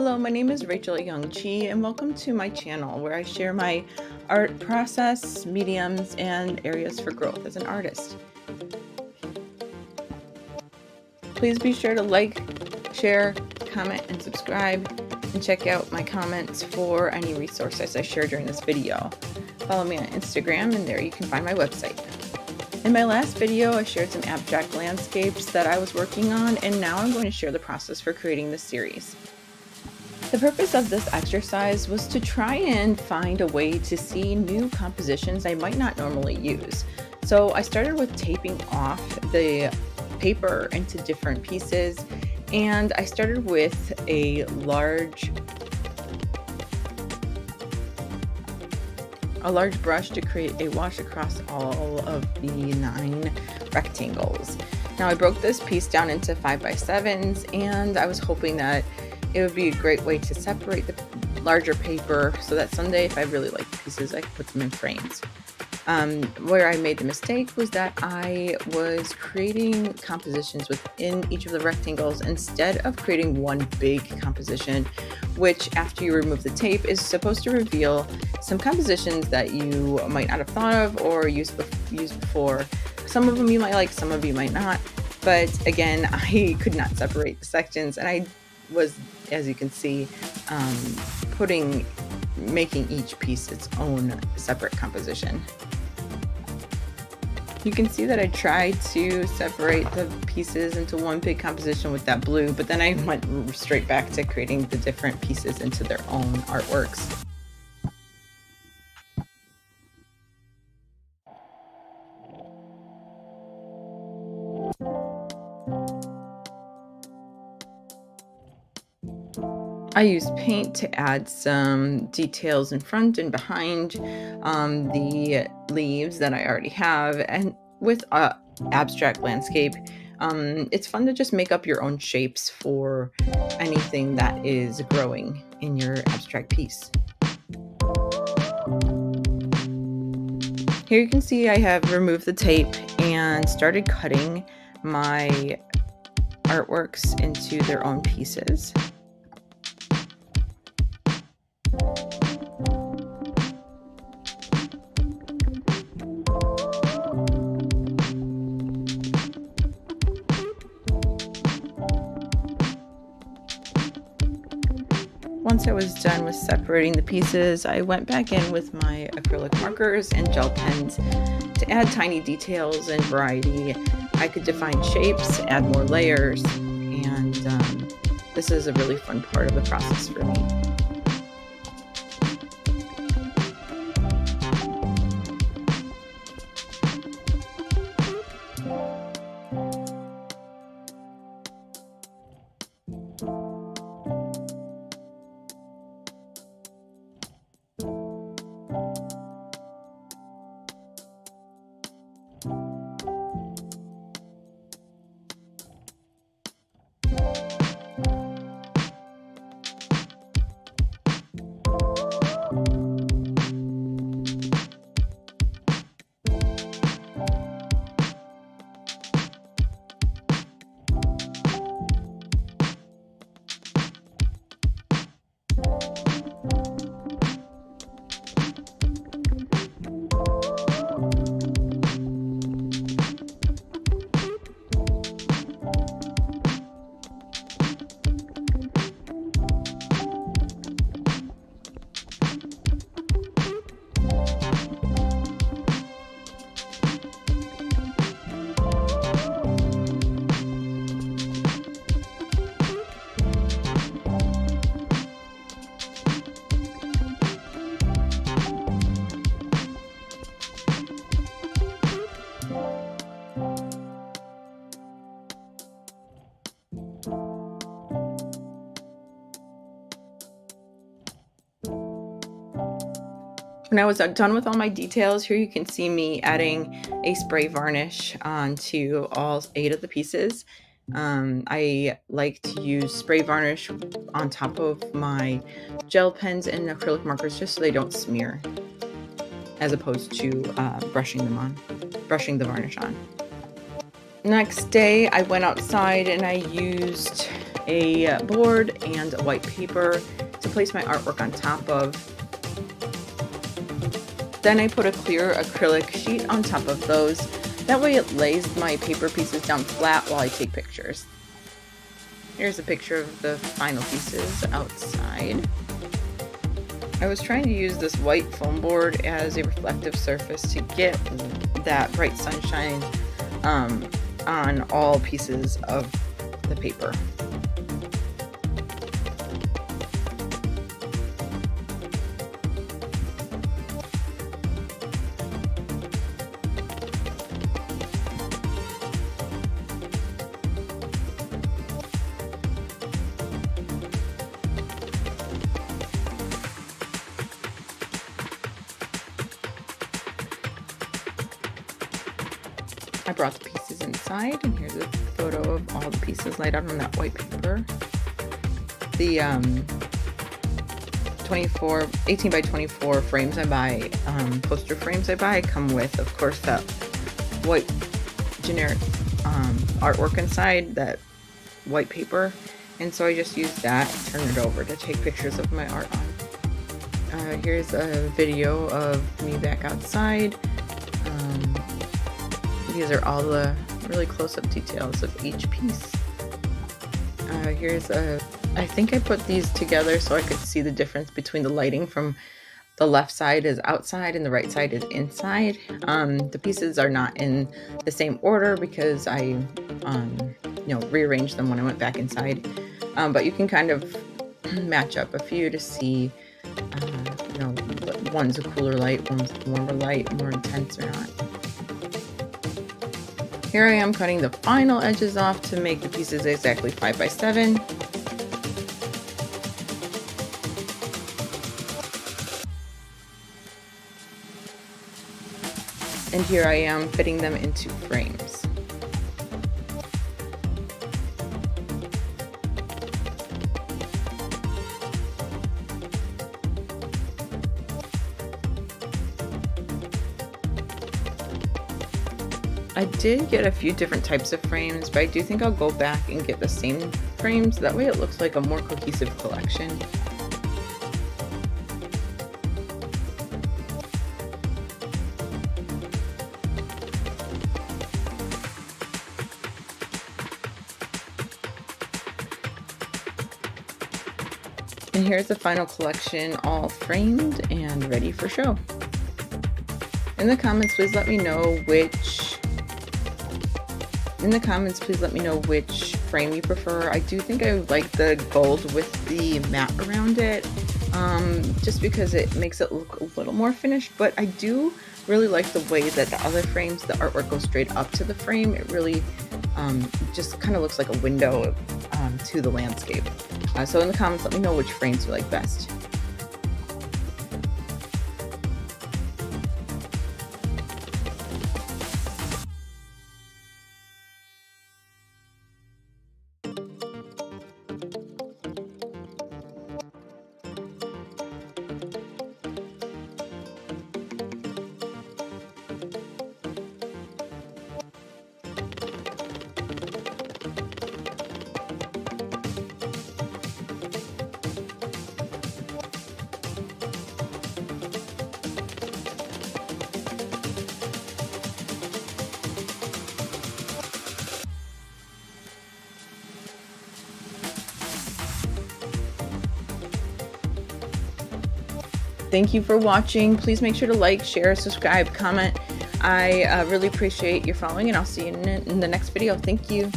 Hello, my name is Rachel Ayoung Chee and welcome to my channel where I share my art process, mediums, and areas for growth as an artist. Please be sure to like, share, comment, and subscribe, and check out my comments for any resources I share during this video. Follow me on Instagram and there you can find my website. In my last video, I shared some abstract landscapes that I was working on, and now I'm going to share the process for creating this series. The purpose of this exercise was to try and find a way to see new compositions I might not normally use. So I started with taping off the paper into different pieces, and I started with a large brush to create a wash across all of the 9 rectangles. Now I broke this piece down into 5x7s, and I was hoping that it would be a great way to separate the larger paper so that someday if I really like the pieces, I could put them in frames. Where I made the mistake was that I was creating compositions within each of the rectangles instead of creating one big composition, which after you remove the tape is supposed to reveal some compositions that you might not have thought of or used before. Some of them you might like, some of you might not, but again, I could not separate the sections, and I was, as you can see, making each piece its own separate composition. You can see that I tried to separate the pieces into one big composition with that blue, but then I went straight back to creating the different pieces into their own artworks. I used paint to add some details in front and behind the leaves that I already have, and with abstract landscape, it's fun to just make up your own shapes for anything that is growing in your abstract piece. Here you can see I have removed the tape and started cutting my artworks into their own pieces. Once I was done with separating the pieces, I went back in with my acrylic markers and gel pens to add tiny details and variety. I could define shapes, add more layers, and this is a really fun part of the process for me. When I was done with all my details, here you can see me adding a spray varnish onto all 8 of the pieces. I like to use spray varnish on top of my gel pens and acrylic markers just so they don't smear, as opposed to brushing the varnish on. Next day, I went outside and I used a board and a white paper to place my artwork on top of. Then I put a clear acrylic sheet on top of those. That way it lays my paper pieces down flat while I take pictures. Here's a picture of the final pieces outside. I was trying to use this white foam board as a reflective surface to get that bright sunshine on all pieces of the paper. I brought the pieces inside, and here's a photo of all the pieces laid out on that white paper. The 18 by 24 frames I buy, poster frames I buy, come with, of course, that white generic artwork inside, that white paper. And so I just use that and turn it over to take pictures of my art on. Here's a video of me back outside. These are all the really close-up details of each piece. Here's a... I think I put these together so I could see the difference between the lighting from the left side is outside and the right side is inside. The pieces are not in the same order because I rearranged them when I went back inside. But you can kind of match up a few to see one's a cooler light, one's a warmer light, more intense or not. Here I am cutting the final edges off to make the pieces exactly 5 by 7. And here I am fitting them into frames. I did get a few different types of frames, but I do think I'll go back and get the same frames. That way it looks like a more cohesive collection. And here's the final collection, all framed and ready for show. In the comments, please let me know which frame you prefer. I do think I like the gold with the matte around it, just because it makes it look a little more finished, but I do really like the way that the other frames, the artwork goes straight up to the frame. It really just kind of looks like a window to the landscape. So in the comments, let me know which frames you like best. Thank you for watching. Please make sure to like, share, subscribe, comment. I really appreciate your following, and I'll see you in the next video. Thank you.